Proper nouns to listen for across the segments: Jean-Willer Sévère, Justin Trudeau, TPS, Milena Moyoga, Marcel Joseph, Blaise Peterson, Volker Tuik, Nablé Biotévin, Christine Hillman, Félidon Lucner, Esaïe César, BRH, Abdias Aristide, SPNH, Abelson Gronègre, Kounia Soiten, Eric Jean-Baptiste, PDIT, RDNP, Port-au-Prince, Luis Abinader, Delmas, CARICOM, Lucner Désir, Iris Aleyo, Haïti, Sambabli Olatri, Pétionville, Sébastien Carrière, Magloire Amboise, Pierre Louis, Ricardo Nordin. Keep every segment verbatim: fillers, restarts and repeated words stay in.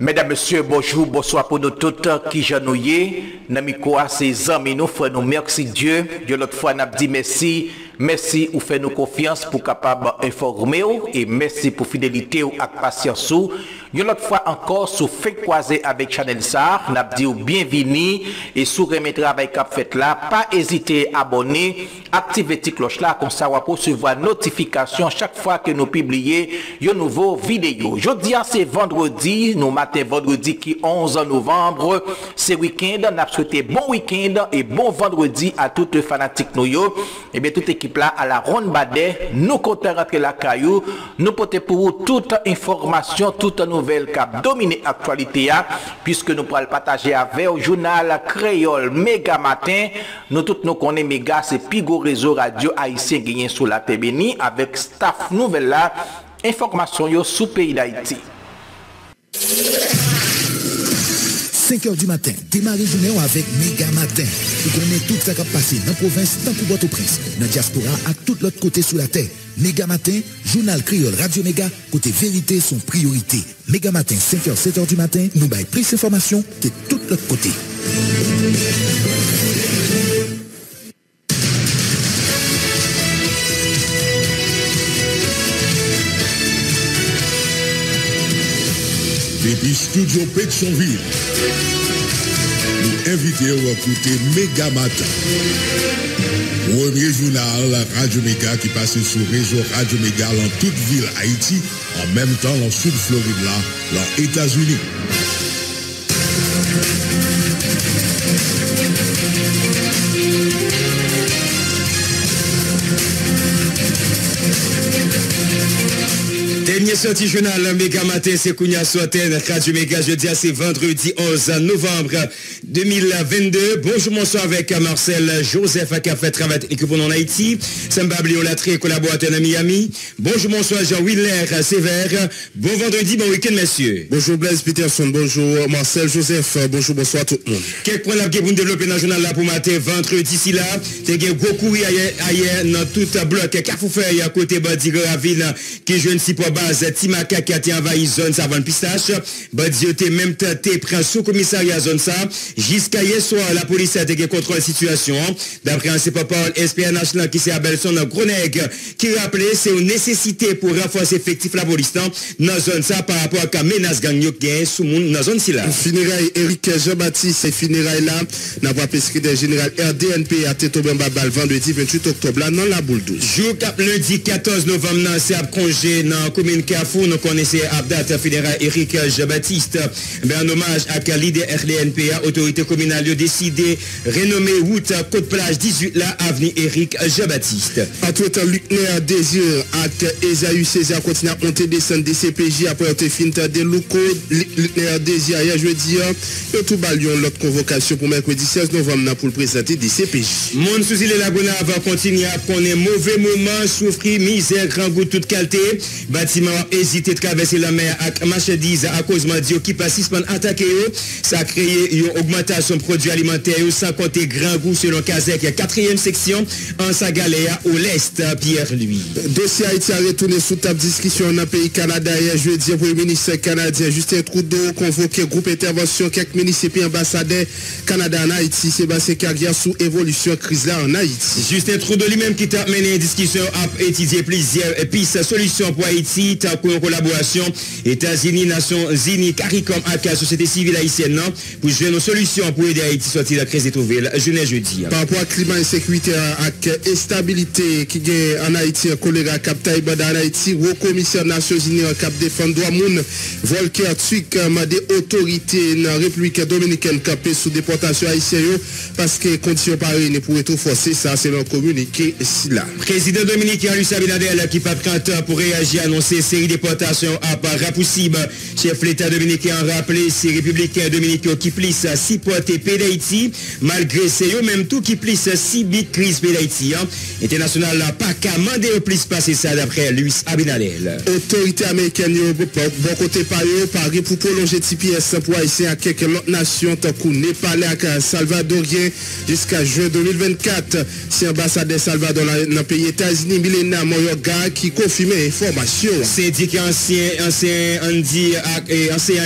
Mesdames, Messieurs, bonjour, bonsoir pour nous tous qui janouillés. Namiko, ces amis, nous faisons merci Dieu. De l'autre fois, nous dit merci. Merci ou fait nous confiance pour capable informer et merci pour fidélité ou avec patience. Une autre fois encore, sous fait croiser avec Chanel Sar, n'a dit bienvenue et sous remettre avec cap fait là, pas hésiter à abonner, activer cette cloche là comme ça pour recevoir notification chaque fois que nous publions une nouvelle vidéo. Jeudi c'est vendredi, nous matin vendredi qui onze novembre, c'est week-end, nous souhaitons bon week-end et bon vendredi à toutes les fanatiques nous yo. Et bien toute équipe là à la ronde badet nous comptons rentrer la caillou nous porter pour vous toute information toute nouvelle cap dominer actualité puisque nous pourrons partager avec le journal créole méga matin nous toutes nous connaissons méga c'est pigo réseau radio haïtien gagné sous la T B N I avec staff nouvelle là information yo sous pays d'Haïti. Cinq heures du matin, démarrer journée avec Méga Matin. Vous connaissez tout ça qui a passé dans la province, dans Port-au-Prince, dans la diaspora, à tout l'autre côté sous la terre. Méga Matin, journal créole Radio Méga, côté vérité sont priorité. Méga Matin, cinq heures, sept heures du matin, nous baille plus d'informations de tout l'autre côté. Depuis Studio Pétionville, nous invitons à écouter Méga Matin. Premier journal, la Radio Méga qui passe sur le réseau Radio Méga dans toute ville Haïti, en même temps dans le sud Floride, là, dans les États-Unis. Dernier sorti journal Méga Matin, c'est Kounia Soiten, Radio Méga, jeudi, c'est vendredi onze novembre deux mille vingt-deux. Bonjour, bonsoir avec Marcel Joseph, qui a fait travail technique pour nous en Haïti. Sambabli Olatri, collaborateur à Miami. Bonjour, bonsoir Jean-Willer Sévère. Bon vendredi, bon week-end, messieurs. Bonjour Blaise Peterson, bonjour Marcel Joseph, bonjour, bonsoir tout le monde. Quelques points là pour nous développer dans le journal là pour matin, vendredi, si là. T'es un gros courrier ailleurs dans tout bloc. Carrefourfeuille à côté Badigra-Ville, qui jeune si pas bas. Timaka qui a été envahi zone savane pistache, Badioté même tenté prend sous commissariat zone ça. Jusqu'à hier soir, la police a été contrôle situation. D'après un C P P A L, S P N H qui c'est Abelson Gronègre qui rappelait c'est une nécessité pour renforcer effectif la police dans zone ça par rapport à la menace gang qui sous monde dans zone là. Funérailles Eric Jean-Baptiste et funérailles là n'a pas prescrit des général R D N P à Tétobambabal vendredi vingt-huit octobre là dans la boule douce. Jour cap lundi quatorze novembre c'est à congé dans la commune Kafou, nous connaissons Abdat Fédéral Eric Jean-Baptiste. En hommage à la leader R D N P A, autorité communale a décidé renommer route Côte-Plage dix-huit là, avenue Eric Jean-Baptiste. En tout temps, Lucner Désir, acte Esaïe César, continue à monter des centres de C P J après le fin de l'Ouko. Lucner Désir, hier jeudi, et tout balion l'autre convocation pour mercredi seize novembre pour le présenter des C P J. Mon souci de la Gona va continuer à prendre mauvais moments, souffrir, misère, grand goût, toute qualité. Bâtiment hésité à traverser la mer avec marchandises à cause de qui passe six semaines attaqué. Ça a créé une augmentation de produits alimentaires sans compter grand goût selon Kazek, quatrième section en Sagalea au l'est, Pierre Louis. Dossier Haïti a retourné sous table discussion dans le pays Canada hier jeudi. Premier ministre canadien Justin Trudeau convoqué groupe intervention quelques municipaux ambassadeurs Canada en Haïti. Sébastien Carrière sous évolution crise là en Haïti. Justin Trudeau lui-même qui a mené une discussion a étudié plusieurs pistes solutions pour Haïti. Pour une collaboration États-Unis, Nations Unies, CARICOM avec la société civile haïtienne pour jouer nos solutions pour aider Haïti sortir de la crise étrouvelle jeudi jeudi. Par rapport à climat insécurité et stabilité qui gagne en Haïti, choléra cap Taïbada en Haïti, au commissaire Nations Unies cap défendre droit moun, Volker Tuik m'a des autorités dans la République dominicaine capé sous déportation haïtienne parce que conditions pareilles ne pourraient tout forcer ça c'est leur communiqué si là. Président dominicain Luis Abinader qui pas trente ans pour réagir annoncer série déportation à Parapousib. Chef l'État dominicain a rappelé ces républicains dominicains qui plissent six supporter P D I T, malgré ces eux même tout qui plisse si bit crise P D I T. International n'a pas qu'à demander au plus passer ça d'après Luis Abinader. Autorité américaine, bon côté par eux, Paris pour prolonger T P S pour Haïtien à quelques autres nations, tant qu'on n'est pas là à Salvadorien jusqu'à juin deux mille vingt-quatre. C'est ambassade de Salvador dans le pays États-Unis, Milena Moyoga, qui confirme l'information. C'est dit qu'ancien, ancien, on dit, et ancien,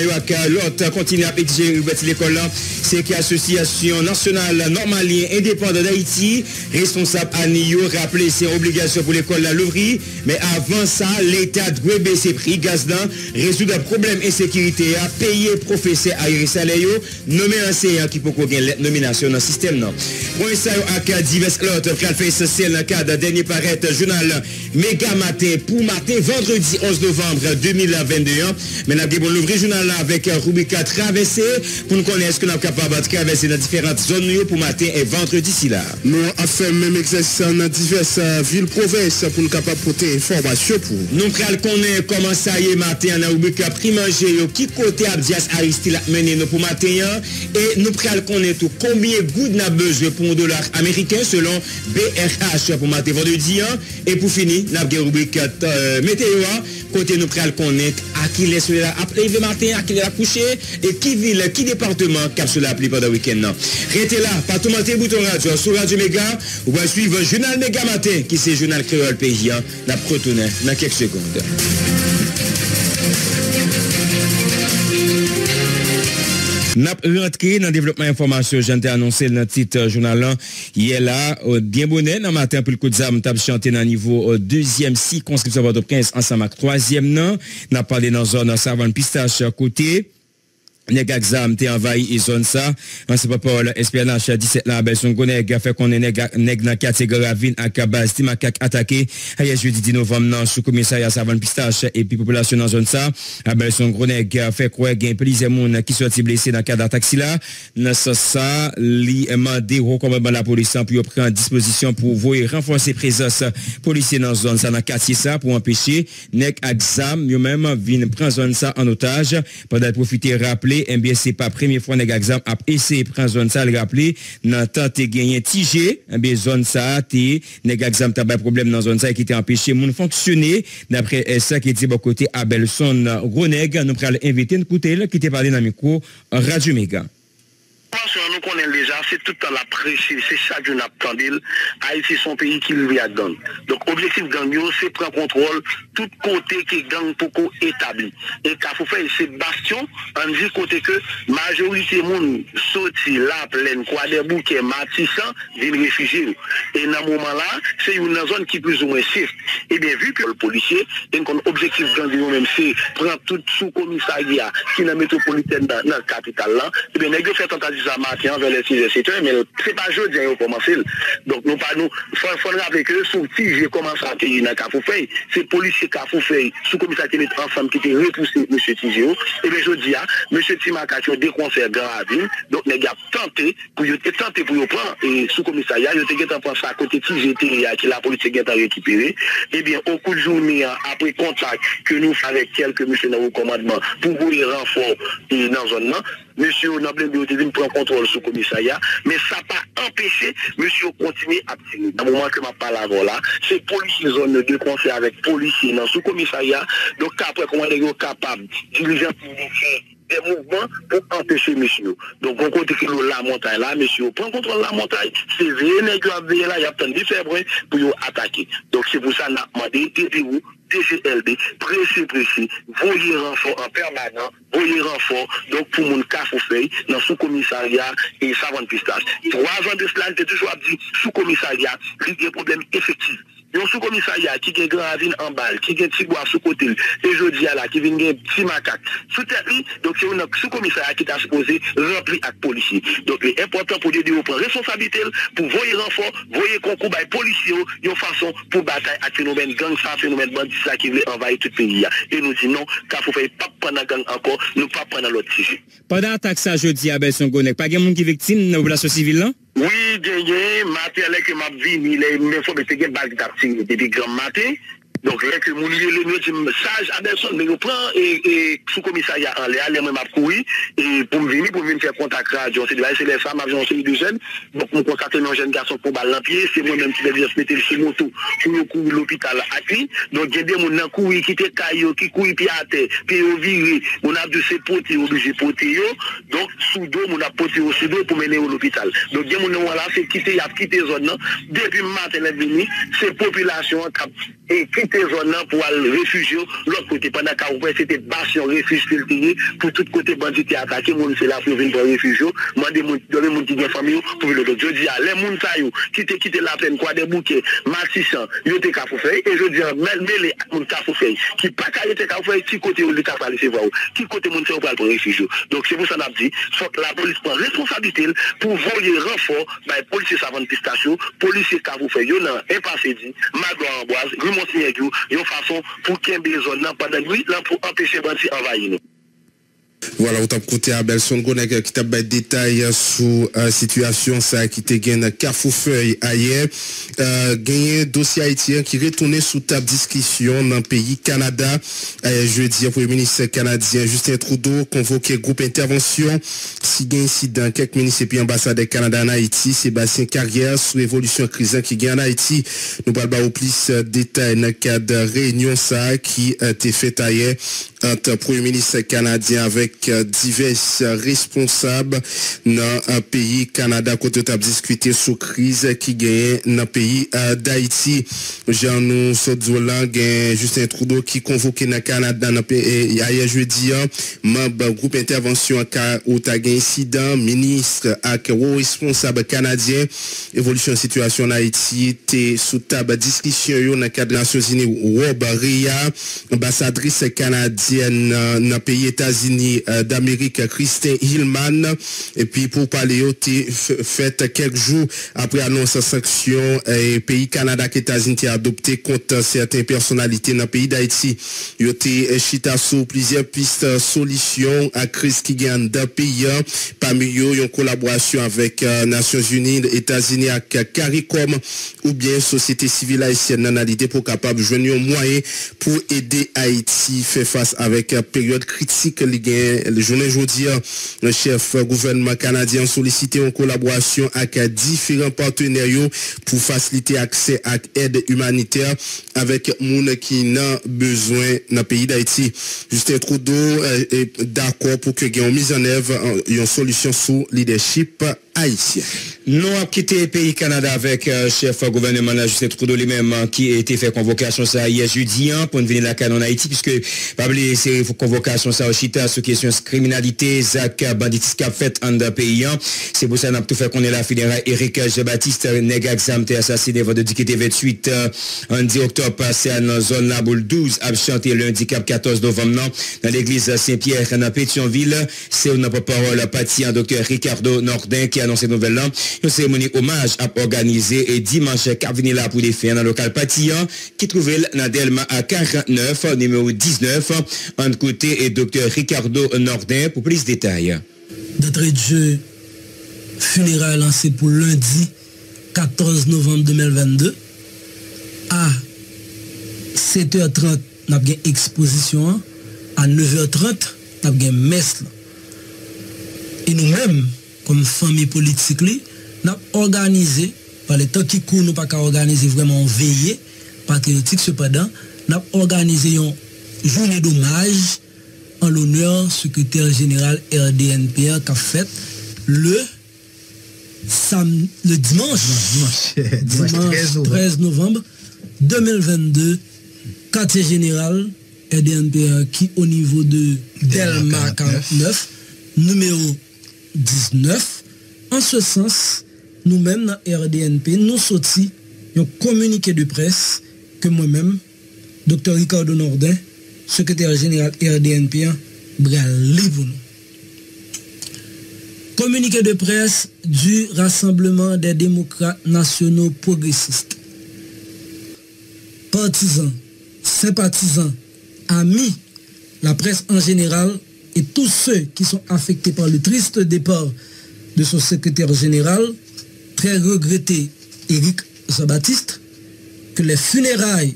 l'autre continue à exiger l'école. C'est que l'association nationale normalienne indépendante d'Haïti, responsable à N I O, rappelé ses obligations pour l'école à l'ouvrir. Mais avant ça, l'État doit baisser prix gaz dans, résoudre le problème insécurité, à payer professeur à Iris Aleyo, nommé enseignant qui peut gagner la nomination dans le système. Pour ça, il y a divers autres qui ont fait essentiel dans le cadre dernier paraître journal Méga Matin pour matin vendredi onze novembre deux mille vingt-deux. Mais nous avons l'ouvrir journal avec Rubica traversée pour nous connaître ce que nous sommes capables de traverser dans différentes zones pour matin et vendredi si là. Nous avons fait même exercice dans diverses villes provinces pour nous capables de porter information pour nous. Nous allons connaître comment ça y est matin dans Rubica Primanger, qui côté Abdias Aristide a mené nous pour matin et nous allons connaître combien de gouttes nous avons besoin pour un dollar américain selon B R H pour matin vendredi et pour finir, nous avons une rubrique météo côté nous allons connaître à qui les cela a privé matin, à qui les a couché et qui ville, qui département cap cela a pris pendant le week-end. Restez là, pas tout monter bouton radio sur Radio Méga, vous pouvez suivre le journal Méga Matin qui c'est journal créole pays n'a protoné dans quelques secondes. N'a rentré dans le développement information, j'en ai annoncé dans le titre journal. Hier là, bien bonnet, dans le matin, pour le coup de zam, t'as chanté dans le niveau deuxième circonscription de quinze, ensemble avec troisième, non. N'a parlé dans la zone savane pistache à côté. Négazam t'es envahi et zone ça. On sait pas pour le S P N H dix-sept là, Abelson Gronègre, fait qu'on est nègre dans catégorie ravine à Kabaz, Timakak attaqué. Hier jeudi dix novembre, non, sous commissariat Savane Pistache et puis population dans zone ça. Abelson Gronègre, fait quoi, gain plusieurs monde qui sorti blessé dans le cadre d'attaque si là. Dans ce ça, li mandé recommandement la police pour prendre disposition pour voyer renforcer présence policier dans zone ça, dans quartier ça, pour empêcher nègazam, yo même, vin prendre zone ça en otage. Pendant profiter rappeler M B C pas première fois nèg exam a essayé prendre zone ça le rappeler dans tenté gagner tigé bien zone ça té nèg exam t'a pas problème dans zone ça qui était empêché moun fonctionner d'après ça qui dit bon côté Abelson Gronègre nous pral inviter nous côté qui était parlé dans micro Radio Méga. Nous connaissons déjà, c'est tout le temps la pression, c'est ça que nous attendons. Haïti, c'est son pays qui lui a donné. Donc, l'objectif gang, c'est prendre contrôle tout côté qui gang pour établi. Et quand vous faites ces bastions, on dit côté que majorité de monde sorti la plaine, quoi des bouquets, matissant, des réfugiés. Et dans ce moment-là, c'est une zone qui est plus ou moins safe. Et bien, vu que le policier, l'objectif gang, même c'est prendre tout sous-commissariat qui est dans la métropolitaine, dans la capitale, là, et bien, nous faisons tentative à matin vers les six heures, mais c'est pas jeudi qu'on commence. Donc, nous, pas nous, faut rappeler que sous si j'ai commencé à accueillir dans Cafoufeuille, c'est policier Cafoufeuille, sous-commissaire qui était ensemble, qui était repoussé, M. Tijéo. Et bien, je dis, M. Timakatio, des concerts graves, donc, les gars, tenté pour tenter pour prendre, et sous-commissariat, il était en pensant à côté Tijé, qui la police est en récupérer. Et bien, au coup de journée, après contact que nous faisons avec quelques monsieur dans le commandement, pour vous les renforts dans la zone, monsieur Nablé Biotévin prend contrôle sous commissariat, mais ça n'a pas empêché monsieur continuer à tirer. Au moment que je parle avant là, c'est policier zone de conseil avec policier dans sous commissariat. Donc après comment ils sont capables dirigeants politiques des mouvements pour empêcher monsieur. Donc on compte que la montagne là, monsieur prend contrôle la montagne, c'est vrai, les gars là, il y a plein de faibles pour attaquer. Donc c'est pour ça qu'on a demandé depuis où D G L D, précis, précis, voyez renfort en permanent, voyez renfort, donc pour mon Cafoufeuille, dans sous-commissariat et Savane Pistache. Trois ans de cela, j'étais toujours à dire, sous-commissariat, il y a un problème effectif. Il y a un sous-commissariat qui a une gravine en balle, qui a un petit bois sous côté, et je dis à la, qui vient un petit macaque. Sous tête, donc c'est un sous-commissariat qui est supposé remplir avec les policiers. Donc il est important pour Dieu de prendre responsabilité, pour voyer renfort, voyer concours des policiers, une façon pour bataille à phénomène gang, ça, phénomène bandit, ça qui veut envahir tout le pays. Et nous disons non, car faut faire pas pendant gang encore, nous pas pendant l'autre sujet. Pendant l'attaque, ça, je dis à Abelson Gronègre, pas de monde qui est victime dans la population civile là? Oui, gagné, matin, que ma vie, il est, mais faut que tu aies une bague d'activité depuis grand matin. Donc, rien que mon lieu, le dit, sage, Abelson, mais je prends, et, et, sous commissariat en l'air, les mêmes m'a couru, et pour me venir, pour venir faire contact, radio, c'est les femmes, avions, c'est les jeunes. Donc, on constate un jeune garçon pour balle en pied, c'est moi-même qui vais bien se mettre sur moto, pour courir l'hôpital à lui. Donc, il y a des gens qui courent, qui te caillent, qui courent, puis à terre, puis au viré, on a dû se poter, obligé poter, donc, sous deux, on a poté au sous deux pour mener au l'hôpital. Donc, il y a des gens là, c'est quitter, il a quitté zone, depuis le matin, la venue, c'est population qui a et quitté zone pour aller réfugier l'autre côté. Pendant qu'à ouvert, c'était bastion, refuge filtré, pour tout côté bandit qui a attaqué, mon c'est là pour venir pour réfugier, demander mon petit famille pour le l'autre. Je dis à les mounsaïou, qui te quitté la plaine, quoi des bouquets, matissant, il était cafoufeuille, et je dis à mêler mon cafoufeuille, qui pas qu'à l'été cafoufeuille, qui côté où le cafoufeuille, c'est vrai, qui côté mon c'est pour réfugier. Donc c'est pour ça qu'on a dit, faut que la police prend responsabilité pour voler renfort, bah, policiers savants de station, policiers cafoufeuille, il y en a un passé dit, Magloire Amboise, Rue Montigny-Aigu, il y a une façon pour qu'il y ait des zones pendant lui, pour empêcher les bandits d'envahir. Voilà, autant côté Abelson Gronègre qui t'a des détails sur la situation, ça qui te gagne Carrefourfeuille ailleurs. Gagné dossier haïtien qui retourné sous table discussion dans le pays Canada. Jeudi, le Premier ministre canadien Justin Trudeau convoqué groupe intervention. Si gagne incident, quelques ministres et ambassadeurs Canada en Haïti, Sébastien Carrière sous évolution crise qui gagne en Haïti. Nous parlons plus de détails dans le cadre de réunion ça qui t'est faite ailleurs entre Premier ministre canadien avec divers responsables dans un pays Canada côté table discuté sur crise qui gagne dans le pays d'Haïti. Jean nous Sodzola gagne Justin Trudeau qui convoqué dans le Canada hier jeudi membre groupe intervention au gagne incident ministre et responsable canadien évolution situation en Haïti était sous table discussion dans le cadre des Nations Unies. Rob Ria ambassadrice canadienne dans le pays États-Unis d'Amérique, Christine Hillman. Et puis pour parler, fait quelques jours après annonce sanction, et pays Canada et États-Unis qui a adopté contre certaines personnalités dans le pays d'Haïti. Il y a chita sous plusieurs pistes solutions à crise qui gagne dans le pays. Parmi eux, il y a une collaboration avec les Nations Unies, États-Unis avec CARICOM ou bien société civile haïtienne dans l'idée pour capable de joindre un moyen pour aider Haïti faire face à avec une période critique, le journée aujourd'hui, le chef gouvernement canadien sollicité en collaboration avec différents partenaires pour faciliter accès à l'aide humanitaire avec les gens qui n'ont besoin dans le pays d'Haïti. Justin Trudeau est d'accord pour que nous mise en œuvre une solution sous leadership haïtien. Nous avons quitté le pays Canada avec le euh, chef gouvernement Justin Trudeau lui-même qui a été fait convocation ça hier jeudi hein, pour venir la canne en Haïti puisque Pabli c'est convocation ça au Chita sur question de criminalité, Zach banditis qui a fait en de pays. Hein. C'est pour ça qu'on a tout fait qu'on est la fédérale Eric Jean-Baptiste Nega Xam été assassiné vendredi vingt-huit euh, en dix octobre c'est dans zone la boule douze a chanté lundi quatorze novembre non, dans l'église Saint-Pierre dans Pétionville. C'est notre parole patient docteur Ricardo Nordin qui a annoncé nouvelle là. Une cérémonie hommage à organiser et dimanche à venir là pour les faire dans le local Patillon qui trouvait dans Delma à quarante-neuf, numéro dix-neuf, en côté et docteur Ricardo Nordin pour plus de détails. D'entrée de jeu, funérailles lancées pour lundi quatorze novembre deux mille vingt-deux. À sept heures trente, nous avons une exposition. À neuf heures trente, nous avons une messe. Et nous-mêmes, comme famille politique, nous avons organisé, par les temps qui courent, nous n'avons pas qu'à organiser vraiment veillée patriotique, cependant, nous avons organisé une journée d'hommage en l'honneur secrétaire général R D N P qui a fait le, sam, le dimanche, non, dimanche, dimanche, dimanche treize novembre deux mille vingt-deux, quartier général R D N P qui au niveau de Delma quarante-neuf, numéro dix-neuf. En ce sens, nous-mêmes, dans R D N P, nous sortis un communiqué de presse que moi-même, docteur Ricardo Nordin, secrétaire général R D N P, bralé pour nous. Communiqué de presse du Rassemblement des démocrates nationaux progressistes. Partisans, sympathisants, amis, la presse en général et tous ceux qui sont affectés par le triste départ de son secrétaire général, très regretté Éric Jean-Baptiste, que les funérailles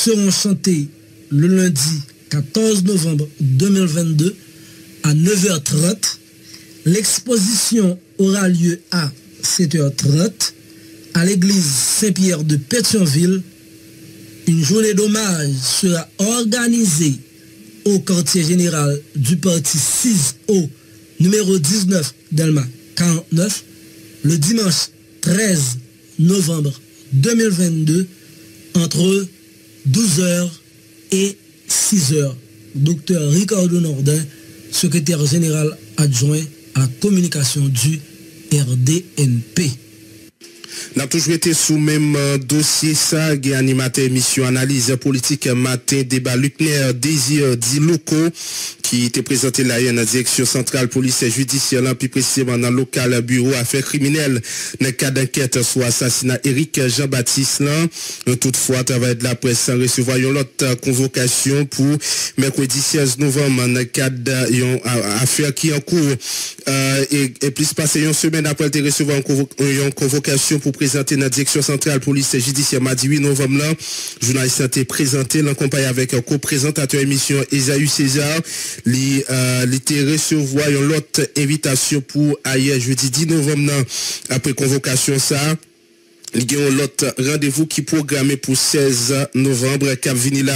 seront chantées le lundi quatorze novembre deux mille vingt-deux à neuf heures trente. L'exposition aura lieu à sept heures trente à l'église Saint-Pierre de Pétionville. Une journée d'hommage sera organisée au quartier général du parti six O, numéro dix-neuf, Delma quarante-neuf, le dimanche treize novembre deux mille vingt-deux, entre douze heures et six heures. Docteur Ricardo Nordin, secrétaire général adjoint à la communication du R D N P. N'a toujours été sous même dossier ça, et animateur émission analyse politique matin débat Lucner Désir dit locaux qui était présenté là dans la direction centrale police et judiciaire, là, plus précisément dans le local bureau affaires criminelles dans le cadre d'enquête sur l'assassinat Eric Jean-Baptiste. Toutefois, à travers de la presse, recevoir une autre convocation pour mercredi seize novembre dans le cadre d'une affaire qui est en cours. Euh, et, et plus passer une semaine après de recevoir une, convo une convocation pour présenter dans la direction centrale police et judiciaire mardi huit novembre. Là, journaliste a été présenté en compagnie avec un co-présentateur émission Esaïe César. Li euh, recevoir une autre invitation pour ailleurs jeudi dix novembre nan, après convocation ça. Il y a un autre rendez-vous qui est programmé pour seize novembre. Cap Vinila,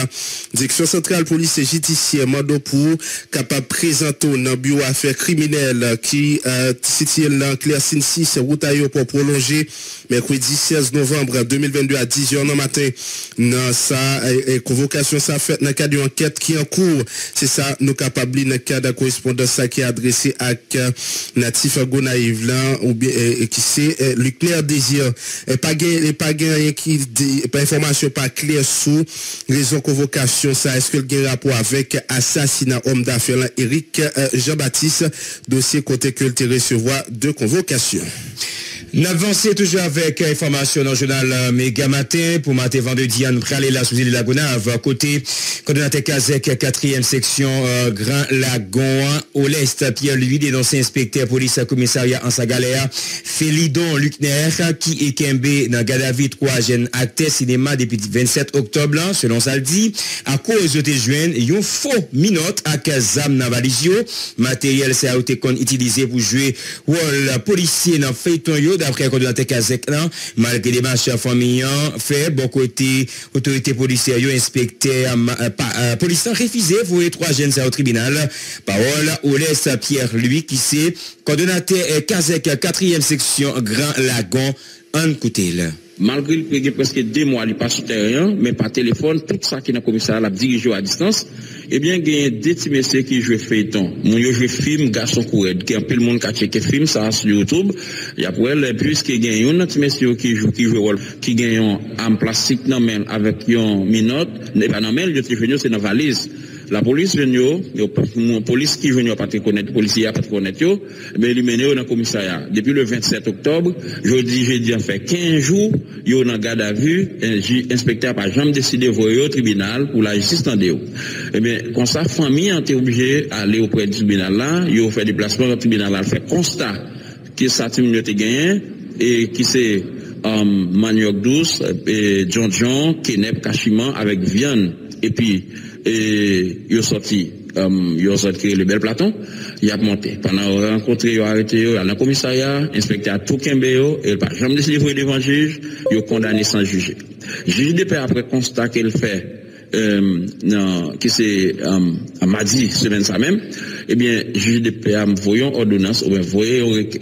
direction centrale police et judiciaire, Mando pour capable présenter dans bureau affaires criminelles qui situé dans Claire six route pour prolonger mercredi seize novembre deux mille vingt-deux à dix heures du matin. Dans sa convocation, ça fait dans le cadre d'une enquête qui est en cours. C'est ça, nous capables dans le cadre de correspondance qui est adressée à Natif Gonaïve ou bien qui c'est Lucner Désir. Pas d'informations pas claires sur raison convocation. Ça, est-ce que le rapport avec assassinat homme d'affaires Eric Jean-Baptiste, dossier côté que le recevoir de convocation. N'avancez toujours avec information dans le journal Méga Matin. Pour matin vendredi, nous allons là sous l'île de Lagonave. Côté coordonnateur Kazek, quatrième section euh, Grand Lagon. Au l'est, Pierre-Louis, dénoncé inspecteur police commissariat en Sagalère, Félidon Lucner, qui est Kembe dans Gadavi trois jeunes acteurs cinéma depuis vingt-sept octobre. Selon ça le dit, à cause de tes jeunes, ils ont faux minote à Kazam Navalizio. Matériel ça a été utilisé pour jouer rôle policier dans Faiton. D'après coordonnateur Kazek, malgré les marchés familiaux fait bon côté autorité policière, inspecteur policier refusé pour les trois jeunes au tribunal. Parole au l'est Pierre Louis qui c'est coordonnateur Kazek quatrième section Grand Lagon en Coutel. Malgré le fait presque deux mois, il n'est pas souterrain, mais par téléphone, tout ça qui est dans le commissariat, il dirige à distance. Eh bien, il y a deux petits messieurs qui jouent feuilleton. Mon yo joue film, garçon couret, qui a un peu le monde qui a checké film, ça sur YouTube. Et après, puisqu'il y a un petit monsieur qui joue, qui joue, qui gagne en plastique, non, mais avec une minote, n'est pas non, mais le petit venu, c'est dans la valise. La police venue, la police qui venue pas te connaître, les policiers pas te connaître, mais ils mènent dans le commissariat. Depuis le vingt-sept octobre, jeudi, jeudi, en fait quinze jours, ils ont garde à vue, l'inspecteur n'a jamais décidé de voyer au tribunal pour la justice. Eh bien, quand sa famille a été obligée d'aller auprès du tribunal là, ils ont fait déplacement au tribunal là, fait constat que sa team a été gagnée et qui c'est um, manioc douce, et John John, Kenep, Kashiman avec viande. Et puis, et ils ont sorti, um, ils ont sorti le bel platon, ils ont monté. Pendant qu'ils ont rencontré, ils ont arrêté, ils ont allé au commissariat, inspecteur tout Kembeo, et ils n'ont jamais délivré devant le juge, ils ont condamné sans juger. Juge de paix après constat qu'elle fait, euh, non, qui c'est, um, à mardi, semaine ça même, eh bien, juge de paix a envoyé une ordonnance, ou bien,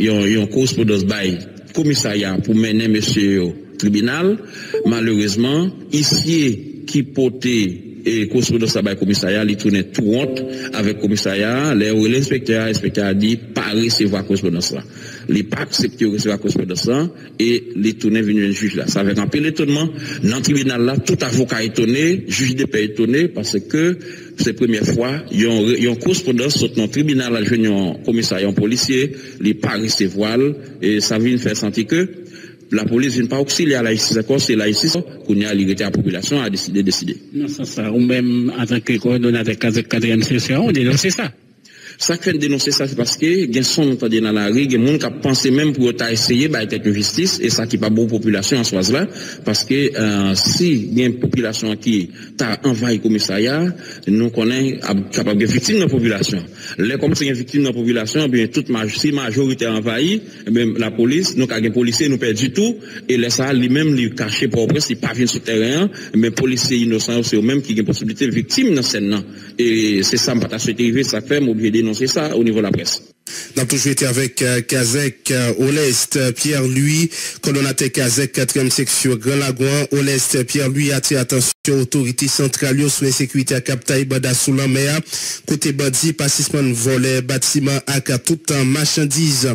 ils ont correspondance bail commissariat pour mener monsieur au tribunal. Malheureusement, ici, qui portait et correspondance à la commissariat, il tournait tout honte avec le commissariat, l'inspecteur, l'inspecteur a dit pas recevoir correspondance là. Il n'a pas accepté de recevoir correspondance là et il tournait venu un juge là. Ça avec un peu l'étonnement, dans le tribunal là, tout avocat étonné, juge de paix étonné parce que c'est la première fois, il y a une correspondance sur le tribunal, il y a un commissariat, un policier, il n'a pas recevoir et ça vient faire sentir que la police n'est pas auxiliaire à la justice, c'est la justice qu'on a liberté à la population a décidé de décider. Non, c'est ça. Ou même, en tant que coordonnateur quatrième session, on dénonce ça. Ça fait dénoncer ça, c'est parce que il y a son entendé dans la rue, il y a des gens qui pensent même pour essayer de faire une justice, et ça qui n'est pas bon pour la population en soi là, parce que euh, si il y a une population qui t'a envahi le commissariat, nous connaissons capable de victime dans la population. Les comme c'est une victime dans la population, bien toute si majorité envahie, même la police, nous avons des policiers, nous perdons du tout, et les ça lui-même lui cacher pour presse, il parvient sur le terrain, mais policiers innocents, c'est eux-mêmes qui ont une possibilité de victime dans cette scène. Et c'est ça, pas se dériver, ça fait m'oublier de dénoncer ça au niveau de la presse. Nous avons toujours été avec euh, Kazek euh, au l'Est, euh, Pierre Louis, colonnateur Kazek, quatrième section, Grand Lagoin, au l'Est, Pierre Louis a tiré attention aux autorités centrales sur l'insécurité à Captaï, Bada sous la mer, côté bandit, passissement de volets, bâtiments, à tout temps, marchandises.